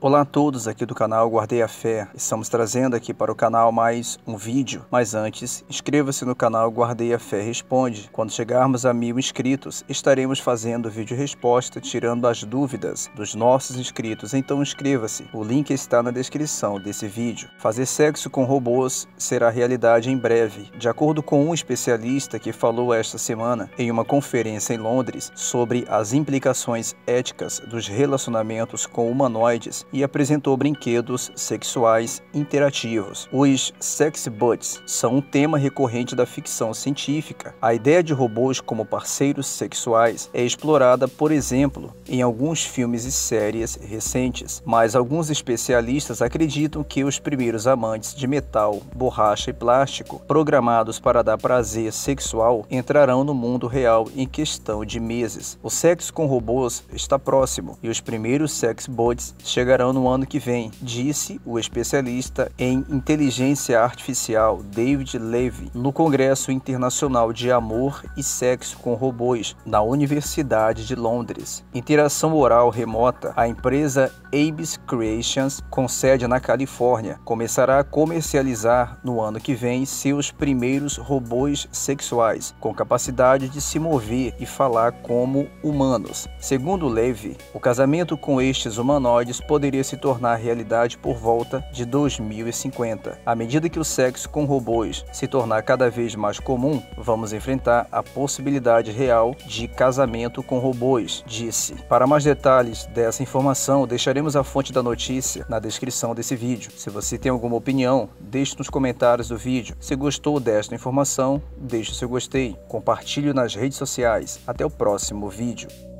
Olá a todos aqui do canal Guardei a Fé. Estamos trazendo aqui para o canal mais um vídeo, mas antes inscreva-se no canal Guardei a Fé Responde. Quando chegarmos a 1000 inscritos, estaremos fazendo vídeo resposta tirando as dúvidas dos nossos inscritos, então inscreva-se. O link está na descrição desse vídeo. Fazer sexo com robôs será realidade em breve, de acordo com um especialista que falou esta semana em uma conferência em Londres sobre as implicações éticas dos relacionamentos com humanoides e apresentou brinquedos sexuais interativos. Os sexbots são um tema recorrente da ficção científica. A ideia de robôs como parceiros sexuais é explorada, por exemplo, em alguns filmes e séries recentes, mas alguns especialistas acreditam que os primeiros amantes de metal, borracha e plástico, programados para dar prazer sexual, entrarão no mundo real em questão de meses. O sexo com robôs está próximo e os primeiros sexbots chegarão no ano que vem, disse o especialista em inteligência artificial David Levy no Congresso Internacional de Amor e Sexo com Robôs na Universidade de Londres. Interação oral remota, a empresa Abyss Creations, com sede na Califórnia, começará a comercializar no ano que vem seus primeiros robôs sexuais, com capacidade de se mover e falar como humanos. Segundo Levy, o casamento com estes humanoides poderia se tornar realidade por volta de 2050. À medida que o sexo com robôs se tornar cada vez mais comum, vamos enfrentar a possibilidade real de casamento com robôs, disse. Para mais detalhes dessa informação, deixaremos a fonte da notícia na descrição desse vídeo. Se você tem alguma opinião, deixe nos comentários do vídeo. Se gostou desta informação, deixe o seu gostei, compartilhe nas redes sociais. Até o próximo vídeo.